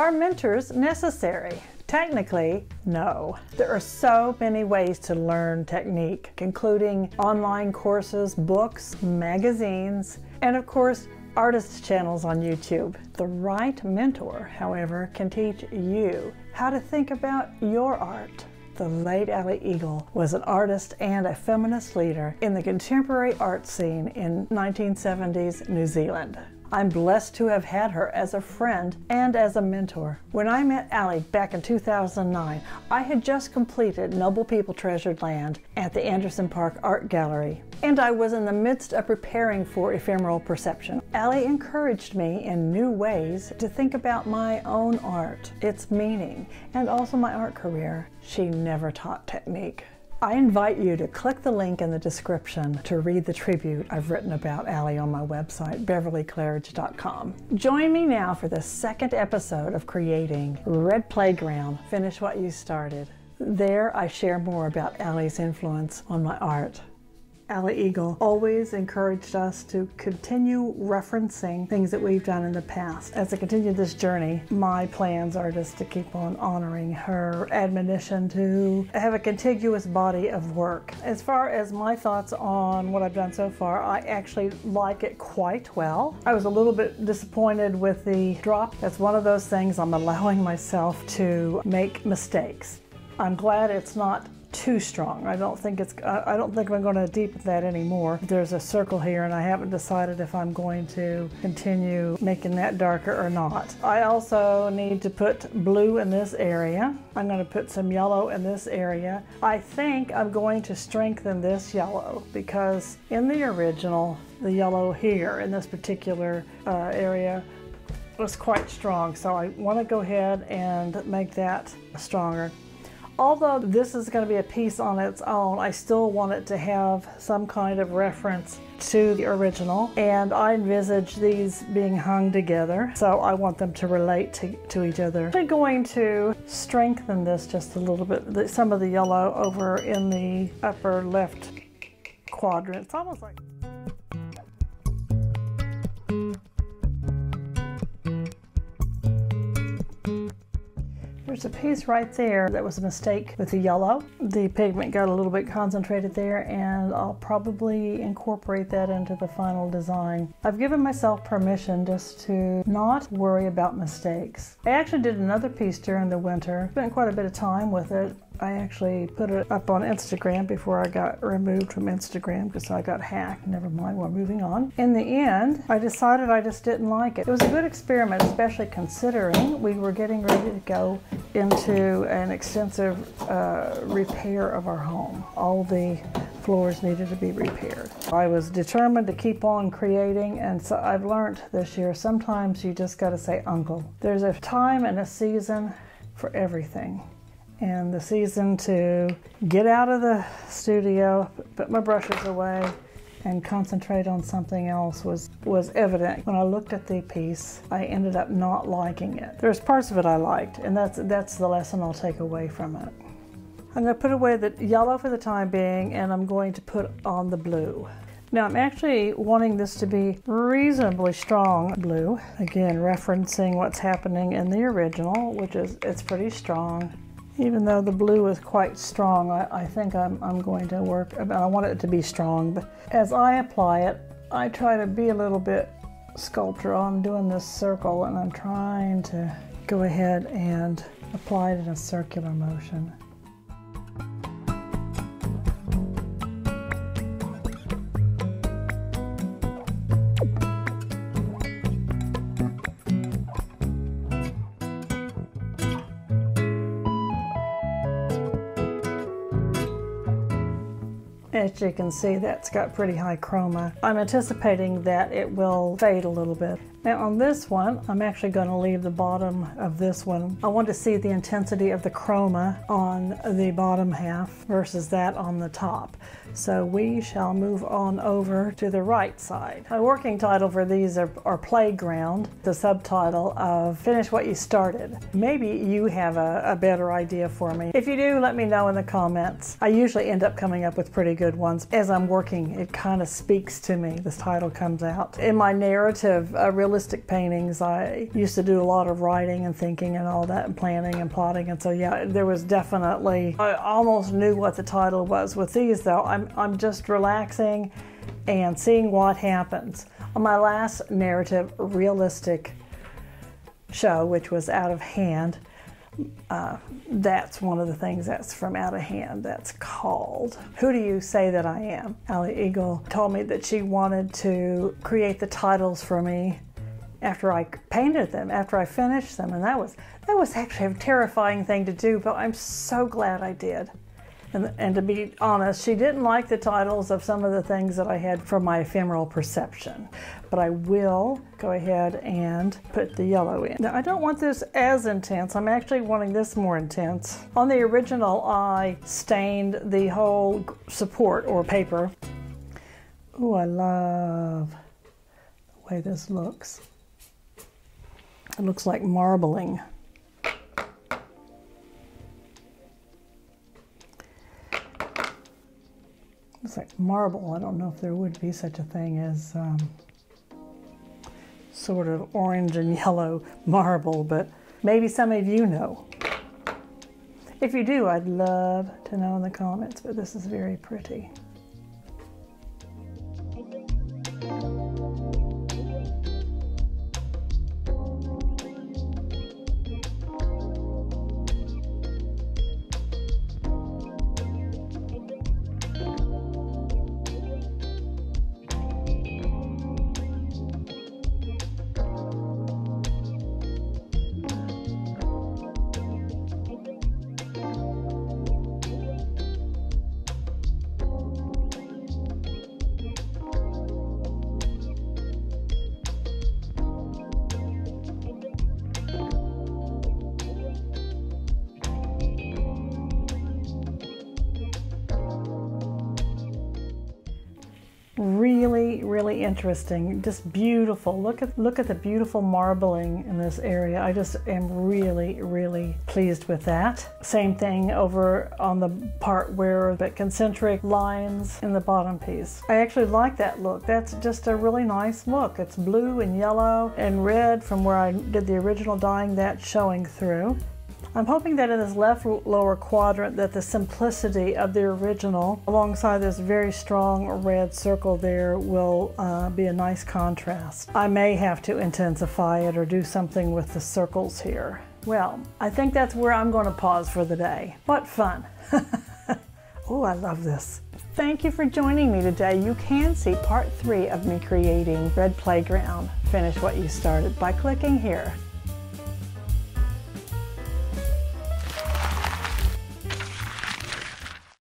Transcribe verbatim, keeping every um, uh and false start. Are mentors necessary? Technically, no. There are so many ways to learn technique, including online courses, books, magazines, and of course, artist channels on YouTube. The right mentor, however, can teach you how to think about your art. The late Allie Eagle was an artist and a feminist leader in the contemporary art scene in nineteen seventies New Zealand. I'm blessed to have had her as a friend and as a mentor. When I met Allie back in two thousand nine, I had just completed Noble People, Treasured Land at the Anderson Park Art Gallery, and I was in the midst of preparing for Ephemeral Perception. Allie encouraged me in new ways to think about my own art, its meaning, and also my art career. She never taught technique. I invite you to click the link in the description to read the tribute I've written about Allie on my website, beverly claridge dot com. Join me now for the second episode of Creating Red Playground, Finish What You Started. There I share more about Allie's influence on my art. Allie Eagle always encouraged us to continue referencing things that we've done in the past. As I continue this journey, my plans are just to keep on honoring her admonition to have a contiguous body of work. As far as my thoughts on what I've done so far, I actually like it quite well. I was a little bit disappointed with the drop. That's one of those things. I'm allowing myself to make mistakes. I'm glad it's not too strong. I don't think it's, I don't think I'm going to deepen that anymore. There's a circle here and I haven't decided if I'm going to continue making that darker or not. I also need to put blue in this area. I'm going to put some yellow in this area. I think I'm going to strengthen this yellow because in the original, the yellow here in this particular uh, area was quite strong. So I want to go ahead and make that stronger. Although this is going to be a piece on its own, I still want it to have some kind of reference to the original, and I envisage these being hung together, so I want them to relate to, to each other. I'm going to strengthen this just a little bit, some of the yellow over in the upper left quadrant. It's almost like... There's a piece right there that was a mistake with the yellow. The pigment got a little bit concentrated there, and I'll probably incorporate that into the final design. I've given myself permission just to not worry about mistakes. I actually did another piece during the winter. Spent quite a bit of time with it. I actually put it up on Instagram before I got removed from Instagram because I got hacked. Never mind, we're moving on. In the end, I decided I just didn't like it. It was a good experiment, especially considering we were getting ready to go into an extensive uh, repair of our home. All the floors needed to be repaired. I was determined to keep on creating, and so I've learned this year, sometimes you just gotta say uncle. There's a time and a season for everything. And the season to get out of the studio, put my brushes away, and concentrate on something else was, was evident. When I looked at the piece, I ended up not liking it. There's parts of it I liked, and that's, that's the lesson I'll take away from it. I'm gonna put away the yellow for the time being, and I'm going to put on the blue. Now I'm actually wanting this to be reasonably strong blue. Again, referencing what's happening in the original, which is, it's pretty strong. Even though the blue is quite strong, I, I think I'm, I'm going to work, I want it to be strong, but as I apply it, I try to be a little bit sculptural. I'm doing this circle and I'm trying to go ahead and apply it in a circular motion. As you can see, that's got pretty high chroma. I'm anticipating that it will fade a little bit. Now on this one, I'm actually going to leave the bottom of this one. I want to see the intensity of the chroma on the bottom half versus that on the top. So we shall move on over to the right side. My working title for these are, are Playground, the subtitle of Finish What You Started. Maybe you have a, a better idea for me. If you do, let me know in the comments. I usually end up coming up with pretty good ones. As I'm working, it kind of speaks to me. This title comes out. In my narrative, I really realistic paintings. I used to do a lot of writing and thinking and all that and planning and plotting, and so yeah, there was definitely, I almost knew what the title was. With these though, I'm, I'm just relaxing and seeing what happens. On my last narrative realistic show, which was Out of Hand, uh, that's one of the things that's from Out of Hand that's called Who Do You Say That I Am? Allie Eagle told me that she wanted to create the titles for me after I painted them, after I finished them, and that was that was actually a terrifying thing to do, but I'm so glad I did. And, and to be honest, she didn't like the titles of some of the things that I had from my Ephemeral Perception. But I will go ahead and put the yellow in. Now, I don't want this as intense. I'm actually wanting this more intense. On the original, I stained the whole support or paper. Ooh, I love the way this looks. It looks like marbling. It's like marble. I don't know if there would be such a thing as um, sort of orange and yellow marble, but maybe some of you know. If you do, I'd love to know in the comments, but this is very pretty. Really, really interesting, just beautiful. Look at look at the beautiful marbling in this area. I just am really, really pleased with that. Same thing over on the part where the concentric lines in the bottom piece. I actually like that look. That's just a really nice look. It's blue and yellow and red from where I did the original dyeing, that's showing through. I'm hoping that in this left lower quadrant that the simplicity of the original alongside this very strong red circle there will uh, be a nice contrast. I may have to intensify it or do something with the circles here. Well, I think that's where I'm going to pause for the day. What fun! Oh, I love this. Thank you for joining me today. You can see part three of me creating Red Playground, Finish What You Started by clicking here.